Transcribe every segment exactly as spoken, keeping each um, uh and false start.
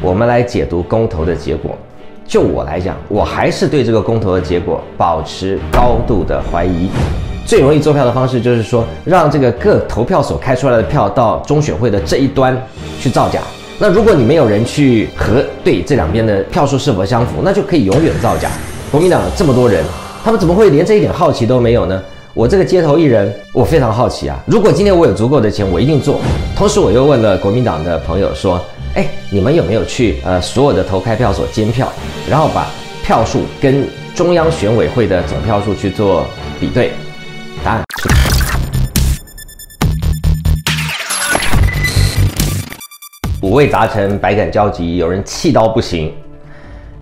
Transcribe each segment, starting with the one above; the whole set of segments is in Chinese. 我们来解读公投的结果。就我来讲，我还是对这个公投的结果保持高度的怀疑。最容易做票的方式就是说，让这个各投票所开出来的票到中选会的这一端去造假。那如果你没有人去核对这两边的票数是否相符，那就可以永远造假。国民党有这么多人，他们怎么会连这一点好奇都没有呢？我这个街头艺人，我非常好奇啊！如果今天我有足够的钱，我一定做。同时，我又问了国民党的朋友说：“哎，你们有没有去呃所有的投开票所监票，然后把票数跟中央选委会的总票数去做比对？”答案是。五味杂陈，百感交集，有人气到不行。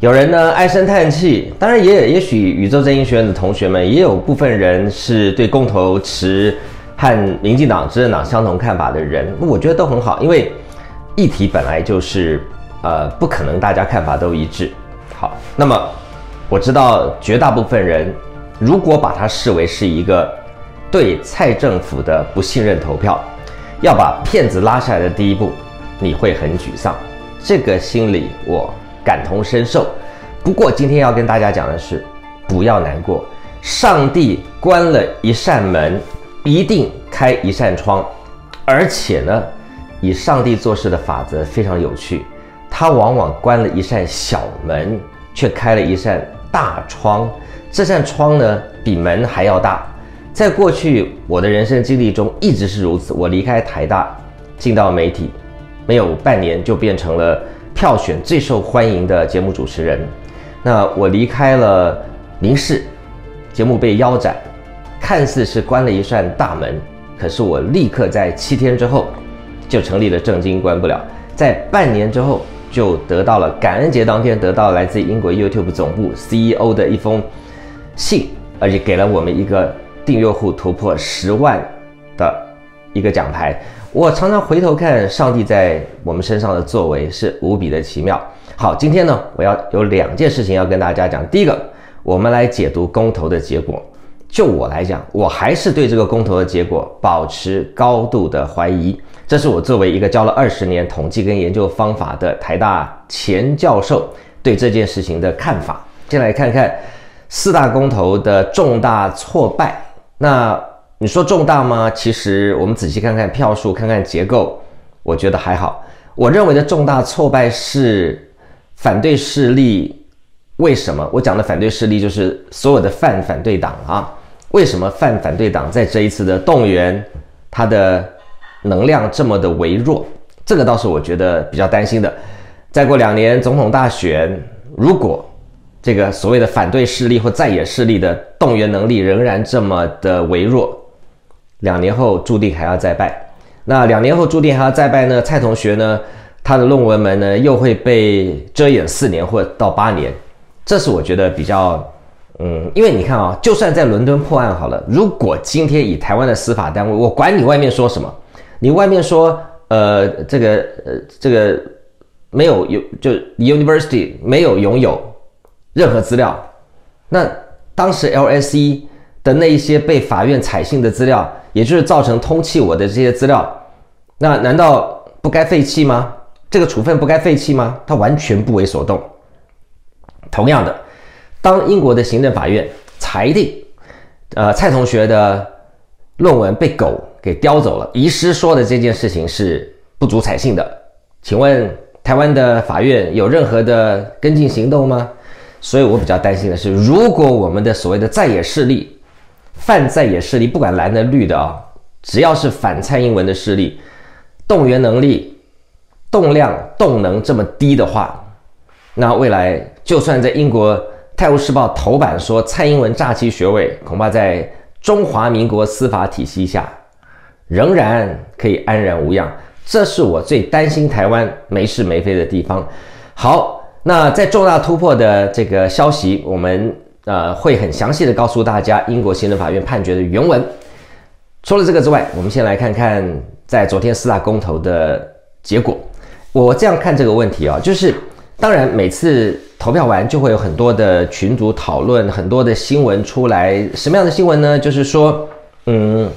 有人呢唉声叹气，当然也也许宇宙正音学院的同学们也有部分人是对公投持和民进党、执政党相同看法的人，我觉得都很好，因为议题本来就是呃不可能大家看法都一致。好，那么我知道绝大部分人如果把它视为是一个对蔡政府的不信任投票，要把骗子拉下来的第一步，你会很沮丧，这个心理我感同身受。不过今天要跟大家讲的是，不要难过，上帝关了一扇门，一定开一扇窗。而且呢，以上帝做事的法则非常有趣，他往往关了一扇小门，却开了一扇大窗。这扇窗呢，比门还要大。在过去我的人生经历中一直是如此，我离开台大进到媒体，没有半年就变成了票选最受欢迎的节目主持人。那我离开了民视，节目被腰斩，看似是关了一扇大门，可是我立刻在七天之后就成立了政经关不了，在半年之后就得到了感恩节当天得到来自英国 YouTube 总部 C E O 的一封信，而且给了我们一个订阅户突破十万的一个奖牌。我常常回头看上帝在我们身上的作为是无比的奇妙。好，今天呢，我要有两件事情要跟大家讲。第一个，我们来解读公投的结果。就我来讲，我还是对这个公投的结果保持高度的怀疑。这是我作为一个教了二十年统计跟研究方法的台大前教授对这件事情的看法。先来看看四大公投的重大挫败。那你说重大吗？其实我们仔细看看票数，看看结构，我觉得还好。我认为的重大挫败是反对势力。为什么我讲的反对势力就是所有的泛反对党啊？为什么泛反对党在这一次的动员，它的能量这么的微弱？这个倒是我觉得比较担心的。再过两年总统大选，如果这个所谓的反对势力或在野势力的动员能力仍然这么的微弱，两年后注定还要再败。那两年后注定还要再败呢？蔡同学呢，他的论文门呢又会被遮掩四年或到八年。这是我觉得比较嗯，因为你看啊，就算在伦敦破案好了，如果今天以台湾的司法单位，我管你外面说什么，你外面说呃这个呃这个没有有就 University 没有拥有任何资料，那当时 L S E 的那一些被法院采信的资料，也就是造成通缉我的这些资料，那难道不该废弃吗？这个处分不该废弃吗？他完全不为所动。同样的，当英国的行政法院裁定，呃，蔡同学的论文被狗给叼走了，遗失说的这件事情是不足采信的。请问台湾的法院有任何的跟进行动吗？所以我比较担心的是，如果我们的所谓的在野势力，泛在野势力，不管蓝的绿的啊、哦，只要是反蔡英文的势力，动员能力、动量、动能这么低的话，那未来就算在英国《泰晤士报》头版说蔡英文诈欺学位，恐怕在中华民国司法体系下仍然可以安然无恙。这是我最担心台湾没是没非的地方。好，那在重大突破的这个消息，我们呃，会很详细的告诉大家英国行政法院判决的原文。除了这个之外，我们先来看看在昨天四大公投的结果。我这样看这个问题啊，就是当然每次投票完就会有很多的群组讨论，很多的新闻出来。什么样的新闻呢？就是说，嗯，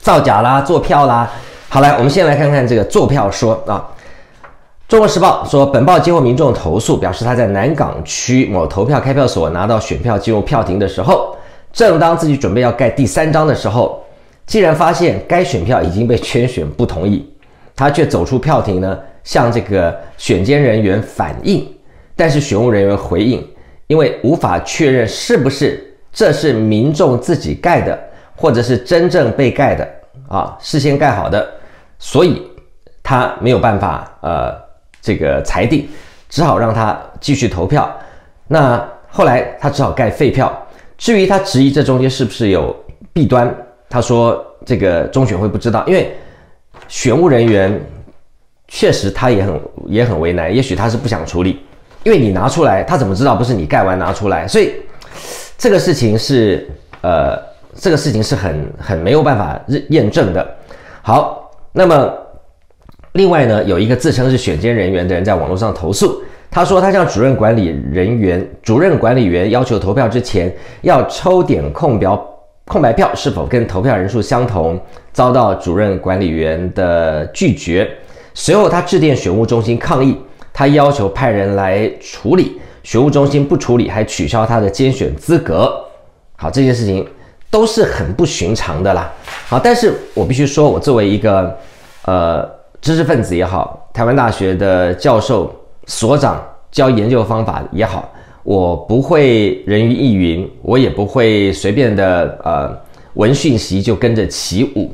造假啦，做票啦。好，来，我们先来看看这个做票说啊，中国时报说，本报接获民众投诉，表示他在南港区某投票开票所拿到选票进入票亭的时候，正当自己准备要盖第三张的时候，竟然发现该选票已经被圈选不同意，他却走出票亭呢，向这个选监人员反映，但是选务人员回应，因为无法确认是不是这是民众自己盖的，或者是真正被盖的啊，事先盖好的，所以他没有办法呃。 这个裁定，只好让他继续投票。那后来他只好盖废票。至于他质疑这中间是不是有弊端，他说这个中选会不知道，因为选务人员确实他也很也很为难，也许他是不想处理，因为你拿出来，他怎么知道不是你盖完拿出来？所以这个事情是呃，这个事情是很很没有办法验证的。好，那么。 另外呢，有一个自称是选监人员的人在网络上投诉，他说他向主任管理人员、主任管理员要求投票之前要抽点空表、空白票是否跟投票人数相同，遭到主任管理员的拒绝。随后他致电选务中心抗议，他要求派人来处理，选务中心不处理，还取消他的监选资格。好，这件事情都是很不寻常的啦。好，但是我必须说，我作为一个呃。 知识分子也好，台湾大学的教授、所长教研究方法也好，我不会人云亦云，我也不会随便的呃闻讯息就跟着起舞。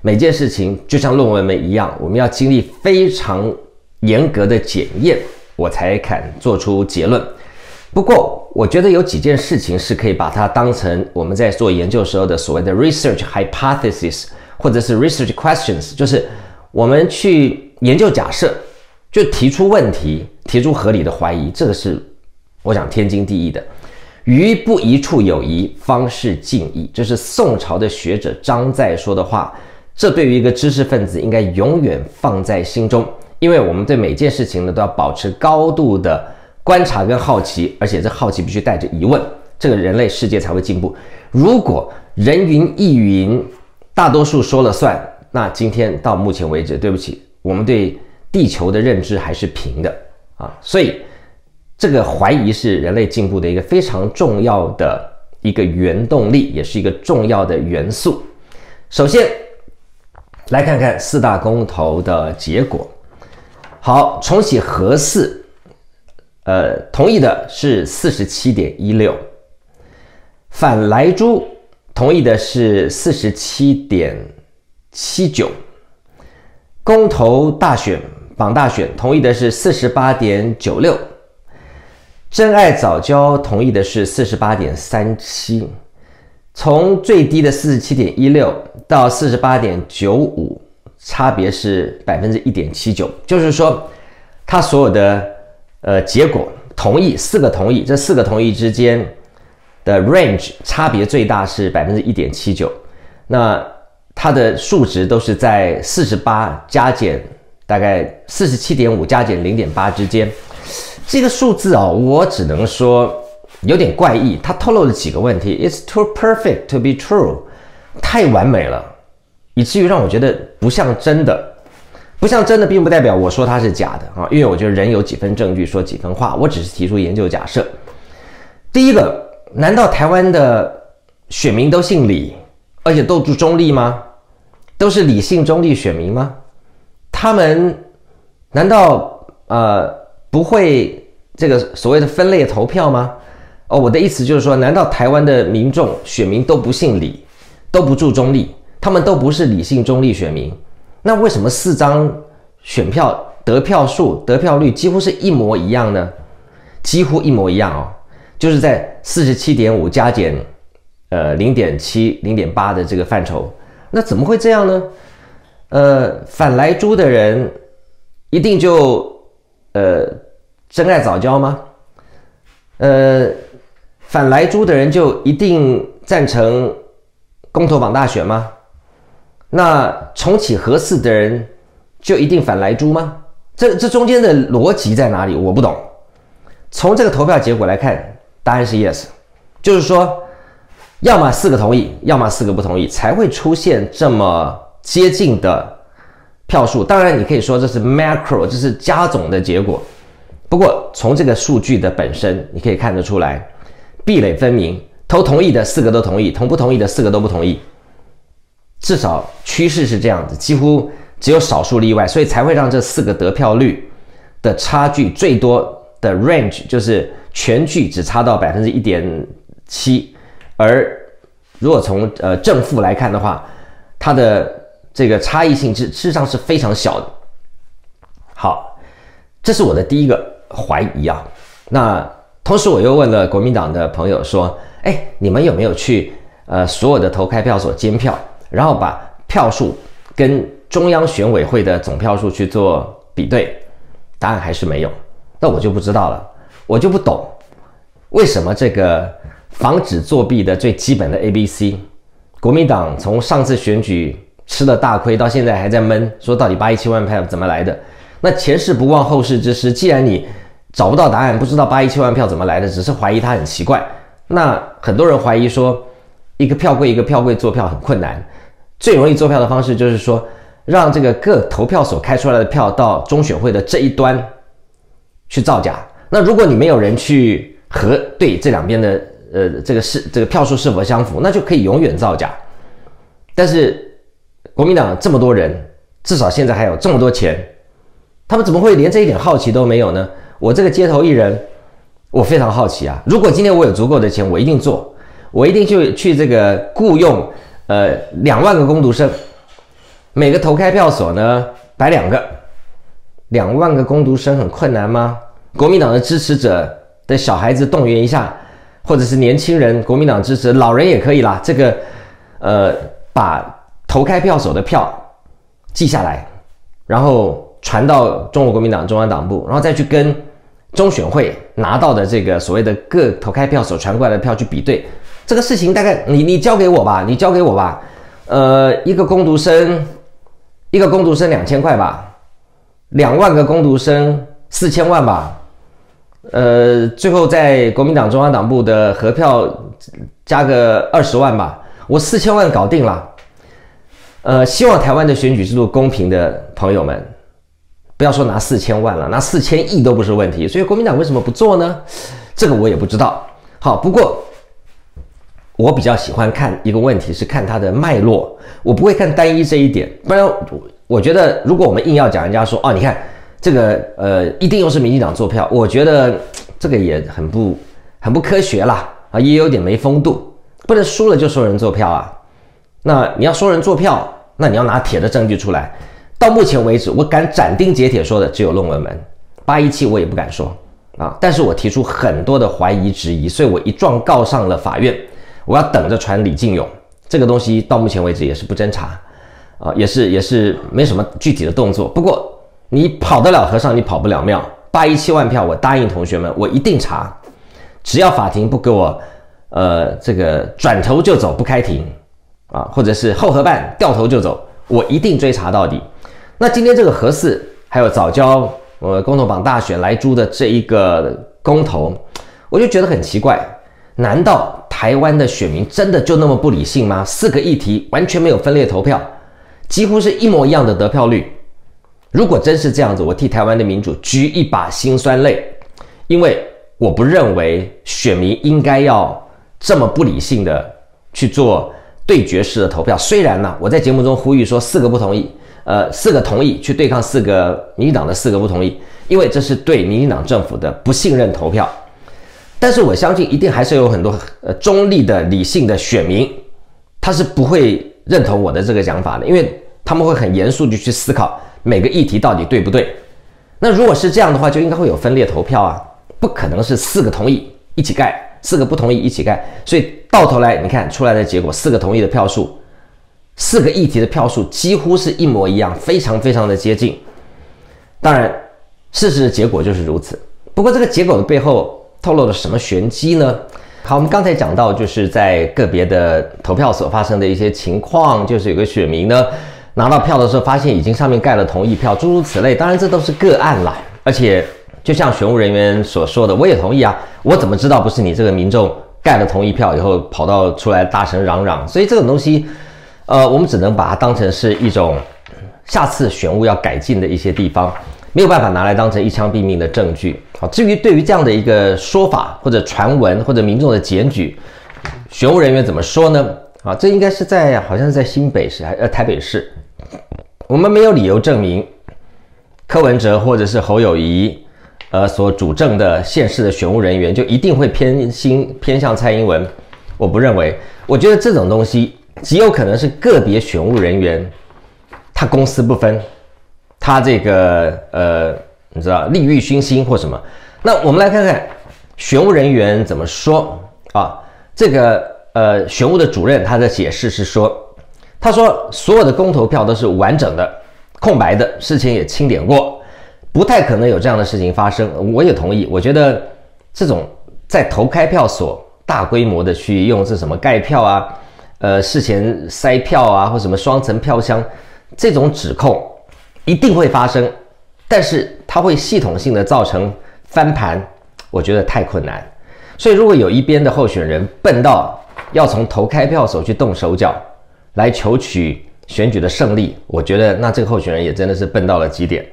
每件事情就像论文们一样，我们要经历非常严格的检验，我才敢做出结论。不过，我觉得有几件事情是可以把它当成我们在做研究时候的所谓的 research hypothesis 或者是 research questions， 就是。 我们去研究假设，就提出问题，提出合理的怀疑，这个是我想天经地义的。于不疑处有疑，方是进矣。这是宋朝的学者张载说的话，这对于一个知识分子应该永远放在心中，因为我们对每件事情呢都要保持高度的观察跟好奇，而且这好奇必须带着疑问，这个人类世界才会进步。如果人云亦云，大多数说了算。 那今天到目前为止，对不起，我们对地球的认知还是平的啊，所以这个怀疑是人类进步的一个非常重要的一个原动力，也是一个重要的元素。首先来看看四大公投的结果。好，重启核四，呃，同意的是 四十七点一六， 反莱猪同意的是 四十七点七九，公投大选榜大选同意的是 四十八点九六， 珍爱藻礁同意的是 四十八点三七， 从最低的 四十七点一六 到 四十八点九五， 差别是 百分之一点七九， 就是说它所有的呃结果同意四个同意，这四个同意之间的 range 差别最大是 百分之一点七九， 那。 它的数值都是在四十八加减，大概 四十七点五 加减 零点八 之间。这个数字啊、哦，我只能说有点怪异。它透露了几个问题 ：It's too perfect to be true， 太完美了，以至于让我觉得不像真的。不像真的，并不代表我说它是假的啊，因为我觉得人有几分证据说几分话，我只是提出研究假设。第一个，难道台湾的选民都姓李，而且都住中立吗？ 都是理性中立选民吗？他们难道呃不会这个所谓的分类投票吗？哦，我的意思就是说，难道台湾的民众选民都不姓李，都不住中立，他们都不是理性中立选民？那为什么四张选票得票数、得票率几乎是一模一样呢？几乎一模一样哦，就是在 四十七点五 加减呃 零点七、零点八 的这个范畴。 那怎么会这样呢？呃，反莱猪的人一定就呃珍爱藻礁吗？呃，反莱猪的人就一定赞成公投榜大选吗？那重启核四的人就一定反莱猪吗？这这中间的逻辑在哪里？我不懂。从这个投票结果来看，答案是 yes， 就是说。 要么四个同意，要么四个不同意，才会出现这么接近的票数。当然，你可以说这是 macro， 这是加总的结果。不过从这个数据的本身，你可以看得出来，壁垒分明，都同意的四个都同意，同不同意的四个都不同意。至少趋势是这样子，几乎只有少数例外，所以才会让这四个得票率的差距最多的 range 就是全距只差到 百分之一点七， 而如果从呃正负来看的话，它的这个差异性事实上是非常小的。好，这是我的第一个怀疑啊。那同时我又问了国民党的朋友说，哎，你们有没有去呃所有的投开票所监票，然后把票数跟中央选委会的总票数去做比对？答案还是没有。那我就不知道了，我就不懂为什么这个防止作弊的最基本的 A B C， 国民党从上次选举吃了大亏到现在还在闷，说到底八十一七万票怎么来的？那前事不忘后事之师，既然你找不到答案，不知道八十一七万票怎么来的，只是怀疑它很奇怪，那很多人怀疑说一个票柜一个票柜做票很困难，最容易做票的方式就是说让这个各投票所开出来的票到中选会的这一端去造假。那如果你没有人去核对这两边的呃这个是这个票数是否相符，那就可以永远造假。但是国民党这么多人，至少现在还有这么多钱，他们怎么会连这一点好奇都没有呢？我这个街头艺人，我非常好奇啊！如果今天我有足够的钱，我一定做，我一定去去这个雇佣呃两万个工读生，每个投开票所呢摆两个。两万个工读生很困难吗？国民党的支持者的小孩子动员一下，或者是年轻人，国民党支持老人也可以啦。这个，呃，把投开票所的票记下来，然后传到中国国民党中央党部，然后再去跟中选会拿到的这个所谓的各投开票所传过来的票去比对。这个事情大概你你交给我吧，你交给我吧。呃，一个工读生，一个工读生两千块吧。两万个工读生四千万吧，呃，最后在国民党中央党部的核票加个二十万吧，我四千万搞定了。呃，希望台湾的选举制度公平的朋友们，不要说拿四千万了，拿四千亿都不是问题。所以国民党为什么不做呢？这个我也不知道。好，不过我比较喜欢看一个问题是看它的脉络，我不会看单一这一点，不然。我觉得，如果我们硬要讲人家说，哦，你看这个，呃，一定又是民进党做票，我觉得这个也很不很不科学啦，啊，也有点没风度，不能输了就说人做票啊。那你要说人做票，那你要拿铁的证据出来。到目前为止，我敢斩钉截铁说的只有论文门，八一七我也不敢说啊，但是我提出很多的怀疑质疑，所以我一状告上了法院，我要等着传李进勇，这个东西到目前为止也是不侦查。啊，也是也是没什么具体的动作。不过你跑得了和尚，你跑不了庙。八十一七万票，我答应同学们，我一定查。只要法庭不给我，呃，这个转头就走，不开庭啊，或者是后核办掉头就走，我一定追查到底。那今天这个核四还有藻礁呃公投榜大选来猪的这一个公投，我就觉得很奇怪，难道台湾的选民真的就那么不理性吗？四个议题完全没有分裂投票。几乎是一模一样的得票率，如果真是这样子，我替台湾的民主掬一把辛酸泪，因为我不认为选民应该要这么不理性的去做对决式的投票。虽然呢，我在节目中呼吁说四个不同意，呃，四个同意去对抗四个民进党的四个不同意，因为这是对民进党政府的不信任投票。但是我相信一定还是有很多呃中立的理性的选民，他是不会认同我的这个讲法的，因为他们会很严肃地去思考每个议题到底对不对。那如果是这样的话，就应该会有分裂投票啊，不可能是四个同意一起盖，四个不同意一起盖。所以到头来你看出来的结果，四个同意的票数，四个议题的票数几乎是一模一样，非常非常的接近。当然事实的结果就是如此。不过这个结果的背后透露了什么玄机呢？好，我们刚才讲到，就是在个别的投票所发生的一些情况，就是有个选民呢拿到票的时候，发现已经上面盖了同意票，诸如此类。当然，这都是个案啦。而且，就像选务人员所说的，我也同意啊。我怎么知道不是你这个民众盖了同意票以后跑到出来大声嚷嚷？所以这种东西，呃，我们只能把它当成是一种下次选务要改进的一些地方，没有办法拿来当成一枪毙命的证据。好，至于对于这样的一个说法或者传闻或者民众的检举，选务人员怎么说呢？啊，这应该是在好像是在新北市还呃台北市，我们没有理由证明柯文哲或者是侯友宜。 呃，所主政的县市的选务人员就一定会偏心偏向蔡英文？我不认为，我觉得这种东西极有可能是个别选务人员，他公私不分，他这个呃，你知道利欲熏心或什么？那我们来看看选务人员怎么说啊？这个呃，选务的主任他的解释是说，他说所有的公投票都是完整的、空白的，事情也清点过。 不太可能有这样的事情发生，我也同意。我觉得这种在投开票所大规模的去用这什么盖票啊，呃，事前塞票啊，或什么双层票箱这种指控一定会发生，但是它会系统性的造成翻盘，我觉得太困难。所以如果有一边的候选人笨到要从投开票所去动手脚来求取选举的胜利，我觉得那这个候选人也真的是笨到了极点。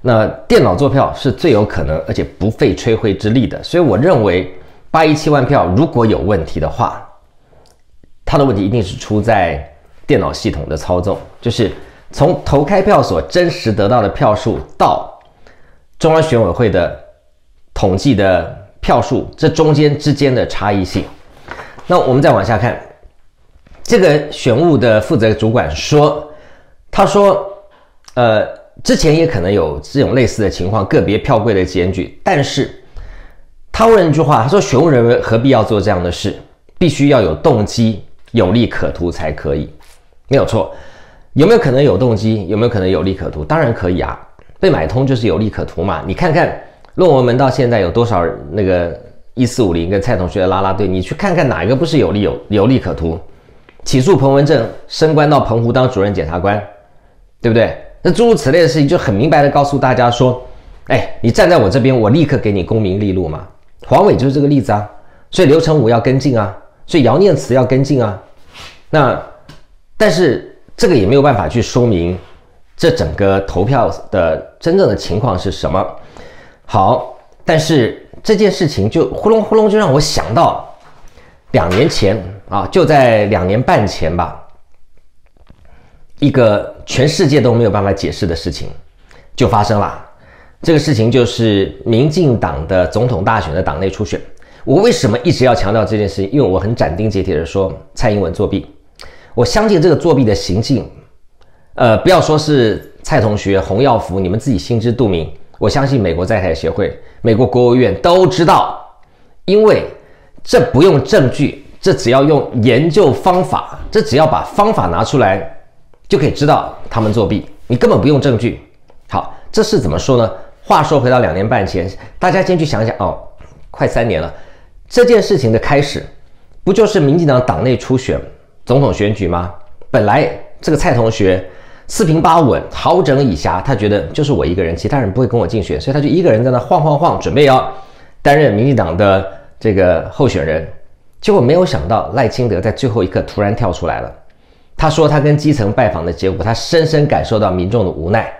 那电脑做票是最有可能，而且不费吹灰之力的，所以我认为八十一万票如果有问题的话，它的问题一定是出在电脑系统的操纵，就是从投开票所真实得到的票数到中央选委会的统计的票数，这中间之间的差异性。那我们再往下看，这个选务的负责主管说，他说，呃。 之前也可能有这种类似的情况，个别票柜的检举，但是他问了一句话，他说：“选务人员何必要做这样的事？必须要有动机，有利可图才可以。”没有错，有没有可能有动机？有没有可能有利可图？当然可以啊，被买通就是有利可图嘛。你看看论文门到现在有多少那个一四五零跟蔡同学的拉拉队，你去看看哪一个不是有利有有利可图？起诉彭文正升官到澎湖当主任检察官，对不对？ 那诸如此类的事情，就很明白的告诉大家说，哎，你站在我这边，我立刻给你功名利禄嘛。黄伟就是这个例子啊，所以刘成武要跟进啊，所以姚念慈要跟进啊。那但是这个也没有办法去说明这整个投票的真正的情况是什么。好，但是这件事情就呼隆呼隆就让我想到两年前啊，就在两年半前吧。 一个全世界都没有办法解释的事情，就发生了。这个事情就是民进党的总统大选的党内初选。我为什么一直要强调这件事情？因为我很斩钉截铁的说，蔡英文作弊。我相信这个作弊的行径，呃，不要说是蔡同学、洪耀福，你们自己心知肚明。我相信美国在台协会、美国国务院都知道，因为这不用证据，这只要用研究方法，这只要把方法拿出来。 就可以知道他们作弊，你根本不用证据。好，这是怎么说呢？话说回到两年半前，大家先去想想哦，快三年了。这件事情的开始，不就是民进党党内初选、总统选举吗？本来这个蔡同学四平八稳、好整以暇，他觉得就是我一个人，其他人不会跟我竞选，所以他就一个人在那晃晃晃，准备要担任民进党的这个候选人。结果没有想到赖清德在最后一刻突然跳出来了。 他说他跟基层拜访的结果，他深深感受到民众的无奈，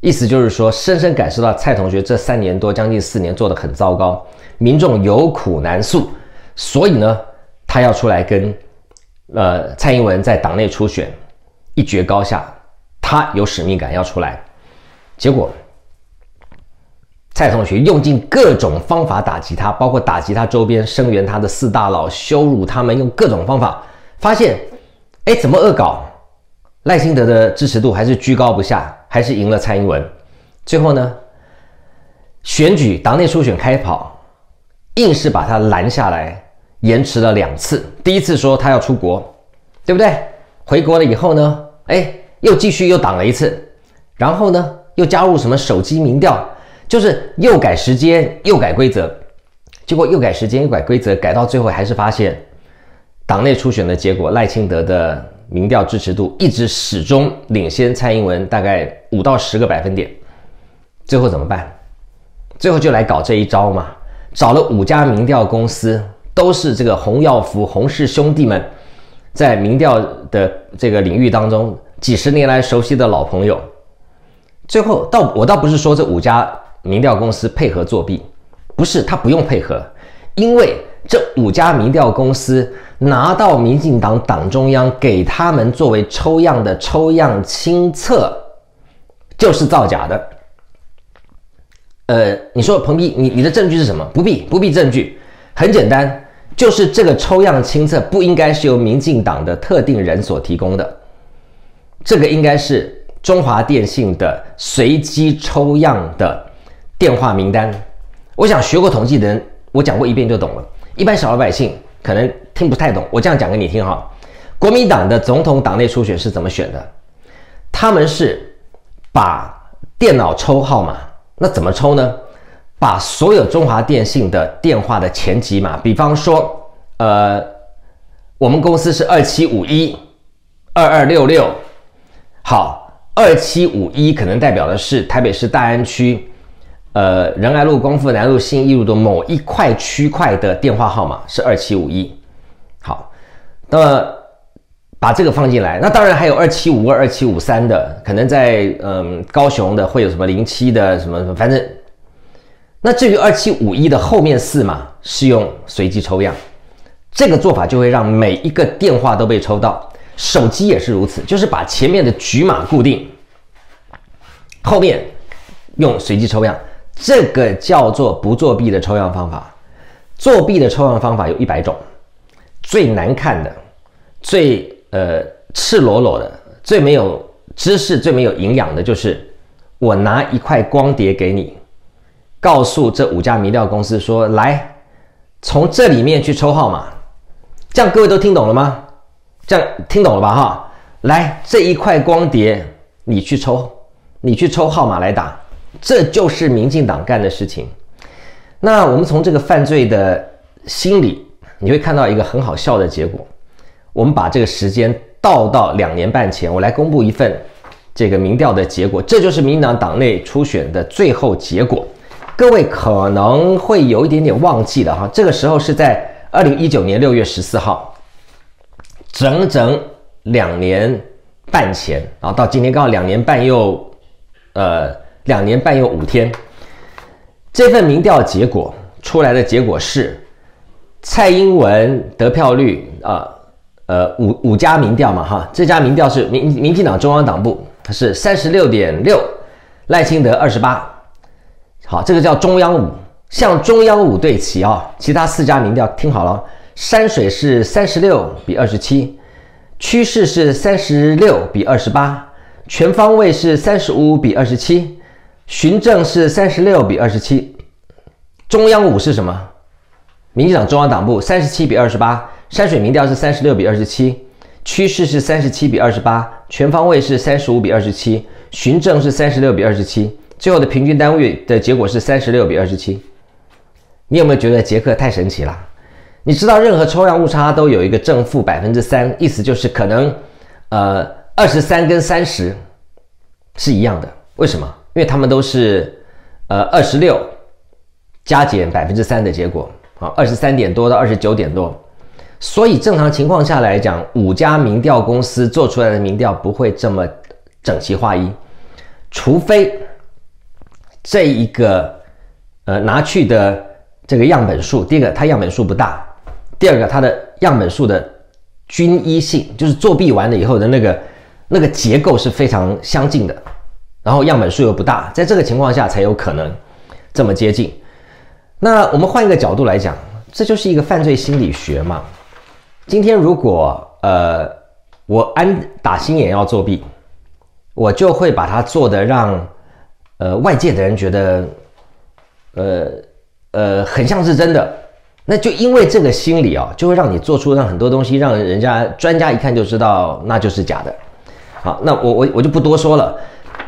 意思就是说，深深感受到蔡同学这三年多将近四年做得很糟糕，民众有苦难诉，所以呢，他要出来跟呃蔡英文在党内初选一决高下，他有使命感要出来。结果，蔡同学用尽各种方法打击他，包括打击他周边声援他的四大佬，羞辱他们，用各种方法，发现。 哎，怎么恶搞？赖清德的支持度还是居高不下，还是赢了蔡英文。最后呢，选举党内初选开跑，硬是把他拦下来，延迟了两次。第一次说他要出国，对不对？回国了以后呢，哎，又继续又挡了一次，然后呢，又加入什么手机民调，就是又改时间，又改规则。结果又改时间，又改规则，改到最后还是发现。 党内初选的结果，赖清德的民调支持度一直始终领先蔡英文大概五到十个百分点。最后怎么办？最后就来搞这一招嘛，找了五家民调公司，都是这个洪耀福、洪氏兄弟们在民调的这个领域当中几十年来熟悉的老朋友。最后，倒我倒不是说这五家民调公司配合作弊，不是，他不用配合，因为这五家民调公司拿到民进党党中央给他们作为抽样的抽样清册，就是造假的。呃，你说彭碧，你你的证据是什么？不必不必证据，很简单，就是这个抽样清册不应该是由民进党的特定人所提供的，这个应该是中华电信的随机抽样的电话名单。我想学过统计的人，我讲过一遍就懂了，一般小老百姓可能听不太懂，我这样讲给你听哈。国民党的总统党内初选是怎么选的？他们是把电脑抽号码。那怎么抽呢？把所有中华电信的电话的前几码，比方说，呃，我们公司是二七五一二二六六，好，二七五一可能代表的是台北市大安区，呃，仁爱路、光复南路、信义路的某一块区块的电话号码是二七五一，好，那么把这个放进来，那当然还有二七五二、二七五三的，可能在嗯高雄的会有什么零七的什么什么，反正那至于二七五一的后面四码是用随机抽样，这个做法就会让每一个电话都被抽到，手机也是如此，就是把前面的局码固定，后面用随机抽样，这个叫做不作弊的抽样方法。作弊的抽样方法有一百种，最难看的、最呃，赤裸裸的，最没有知识、最没有营养的就是，我拿一块光碟给你，告诉这五家民调公司说，来，从这里面去抽号码，这样各位都听懂了吗？这样听懂了吧？哈，来，这一块光碟你去抽，你去抽号码来打，这就是民进党干的事情。那我们从这个犯罪的心理，你会看到一个很好笑的结果。我们把这个时间倒到两年半前，我来公布一份这个民调的结果，这就是民进党党内初选的最后结果。各位可能会有一点点忘记了哈，这个时候是在二零一九年六月十四号，整整两年半前啊，到今天刚好两年半又呃两年半又五天。这份民调结果出来的结果是，蔡英文得票率啊。呃呃，五五家民调嘛，哈，这家民调是民民进党中央党部，它是 三十六点六， 赖清德 二十八， 好，这个叫中央五，向中央五对齐啊、哦。其他四家民调听好了，山水是三十六比二十七，趋势是三十六比二十八，全方位是三十五比二十七，循证是三十六比二十七，中央五是什么？民进党中央党部三十七比二十八。山水民调是三十六比二十七，趋势是三十七比二十八，全方位是三十五比二十七，循证是三十六比二十七，最后的平均单位的结果是三十六比二十七。你有没有觉得杰克太神奇了？你知道任何抽样误差都有一个正负 百分之三， 意思就是可能呃二十三跟三十是一样的。为什么？因为他们都是呃二十六加减 百分之三 的结果，好，二十三点多到二十九点多。所以正常情况下来讲，五家民调公司做出来的民调不会这么整齐划一，除非这一个呃拿去的这个样本数，第一个它样本数不大，第二个它的样本数的均一性，就是作弊完了以后的那个那个结构是非常相近的，然后样本数又不大，在这个情况下才有可能这么接近。那我们换一个角度来讲，这就是一个犯罪心理学嘛。今天如果呃我安打心眼要作弊，我就会把它做得让呃外界的人觉得呃呃很像是真的，那就因为这个心理啊，就会让你做出让很多东西让人家专家一看就知道那就是假的。好，那我我我就不多说了。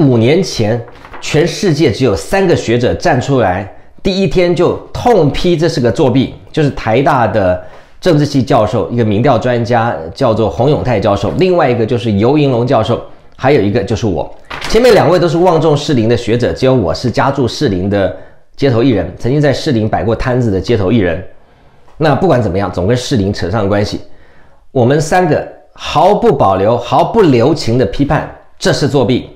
五年前全世界只有三个学者站出来，第一天就痛批这是个作弊，就是台大的政治系教授，一个民调专家叫做洪永泰教授，另外一个就是游盈隆教授，还有一个就是我。前面两位都是望重士林的学者，只有我是家住士林的街头艺人，曾经在士林摆过摊子的街头艺人。那不管怎么样，总跟士林扯上关系。我们三个毫不保留、毫不留情的批判，这是作弊。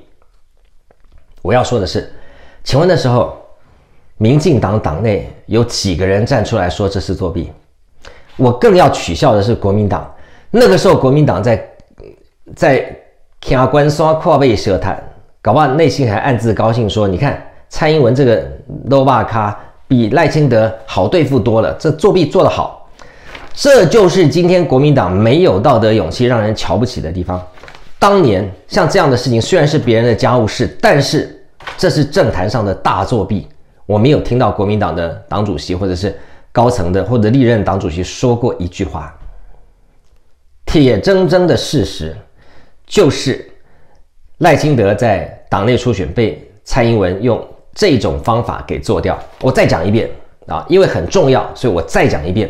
我要说的是，请问那时候，民进党党内有几个人站出来说这是作弊？我更要取笑的是国民党，那个时候国民党在在天官山跨背舌谈，搞不好内心还暗自高兴说：你看蔡英文这个肉霸咖比赖清德好对付多了，这作弊做得好。 这就是今天国民党没有道德勇气让人瞧不起的地方。当年像这样的事情虽然是别人的家务事，但是这是政坛上的大作弊。我没有听到国民党的党主席或者是高层的或者历任党主席说过一句话。铁铮铮的事实就是赖清德在党内初选被蔡英文用这种方法给做掉。我再讲一遍啊，因为很重要，所以我再讲一遍。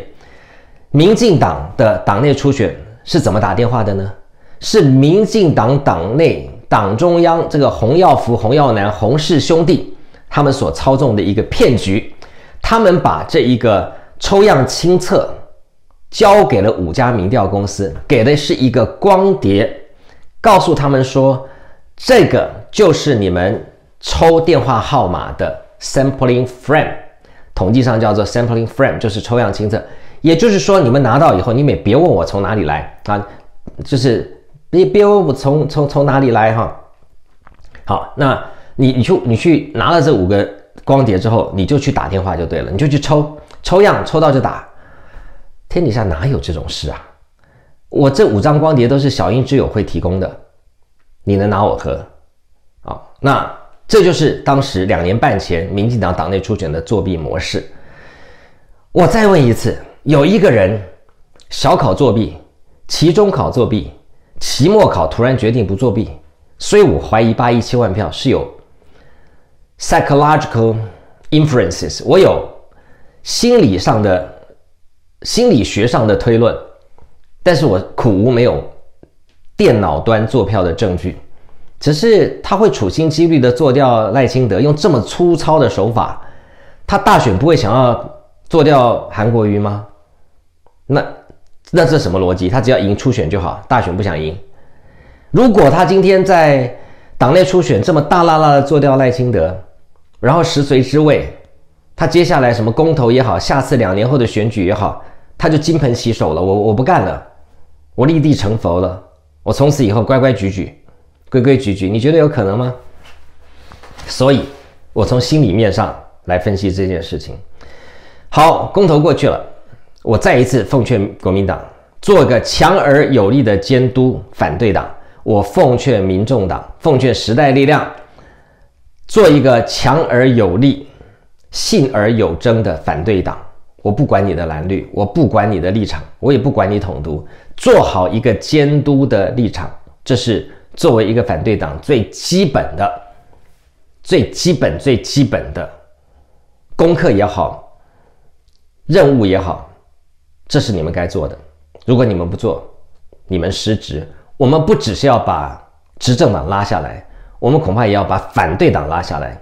民进党的党内初选是怎么打电话的呢？是民进党党内党中央这个洪耀福、洪耀南、洪氏兄弟他们所操纵的一个骗局。他们把这一个抽样清册交给了五家民调公司，给的是一个光碟，告诉他们说，这个就是你们抽电话号码的 sampling frame， 统计上叫做 sampling frame， 就是抽样清册。 也就是说，你们拿到以后，你们也别问我从哪里来啊，就是你别问我从从从哪里来哈。好，那你你去你去拿了这五个光碟之后，你就去打电话就对了，你就去抽抽样，抽到就打。天底下哪有这种事啊？我这五张光碟都是小英之友会提供的，你能拿我喝？啊，那这就是当时两年半前民进党党内初选的作弊模式。我再问一次。 有一个人小考作弊，期中考作弊，期末考突然决定不作弊，所以我怀疑八一七万票是有 psychological inferences， 我有心理上的、心理学上的推论，但是我苦无没有电脑端做票的证据，只是他会处心积虑的做掉赖清德，用这么粗糙的手法，他大选不会想要做掉韩国瑜吗？ 那那这什么逻辑？他只要赢初选就好，大选不想赢。如果他今天在党内初选这么大剌剌的做掉赖清德，然后食髓知味，他接下来什么公投也好，下次两年后的选举也好，他就金盆洗手了。我我不干了，我立地成佛了，我从此以后乖乖矩矩，规规矩矩。你觉得有可能吗？所以，我从心理面上来分析这件事情。好，公投过去了。 我再一次奉劝国民党做个强而有力的监督反对党。我奉劝民众党，奉劝时代力量，做一个强而有力、信而有争的反对党。我不管你的蓝绿，我不管你的立场，我也不管你统独，做好一个监督的立场，这是作为一个反对党最基本的、最基本、最基本的功课也好，任务也好。 这是你们该做的。如果你们不做，你们失职。我们不只是要把执政党拉下来，我们恐怕也要把反对党拉下来。